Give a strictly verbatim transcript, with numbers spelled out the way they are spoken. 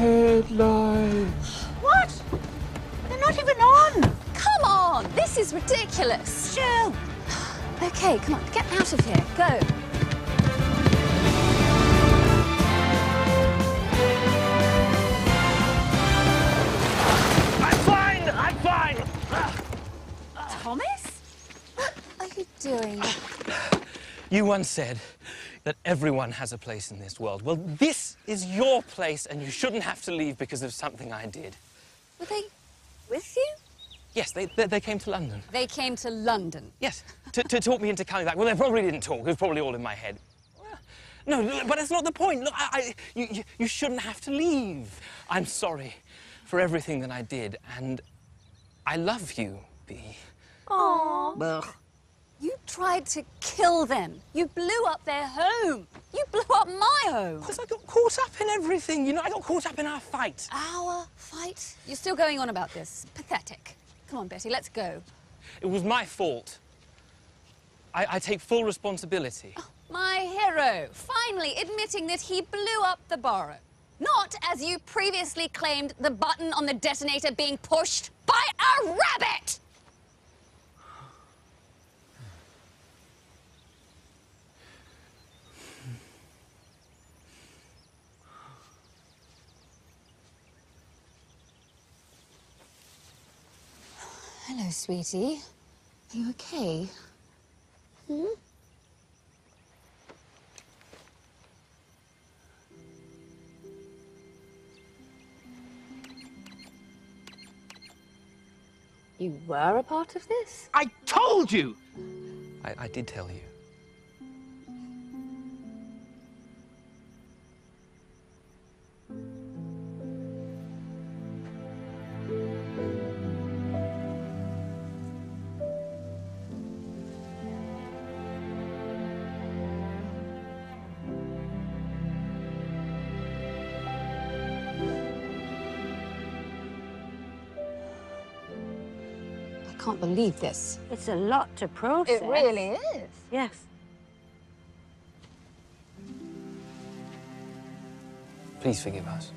headlights. What? They're not even on. Come on, this is ridiculous. Sure. Okay, come on, get out of here. Go. I'm fine. I'm fine. Thomas? What are you doing? You once said that everyone has a place in this world. Well, this is your place, and you shouldn't have to leave because of something I did. Were they with you? Yes, they, they, they came to London. They came to London? Yes, to, to talk me into coming back. Well, they probably didn't talk. It was probably all in my head. No, but that's not the point. Look, I, I, you, you, you shouldn't have to leave. I'm sorry for everything that I did, and I love you, Bea. Aww. You tried to kill them. You blew up their home. You blew up my home. Because I got caught up in everything, you know. I got caught up in our fight. Our fight? You're still going on about this. Pathetic. Come on, Betty, let's go. It was my fault. I, I take full responsibility. Oh, my hero, finally admitting that he blew up the borough. Not, as you previously claimed, the button on the detonator being pushed by a rabbit! Hello, sweetie. Are you okay? Hmm? You were a part of this? I told you! I, I did tell you. I can't believe this. It's a lot to process. It really is. Yes. Please forgive us.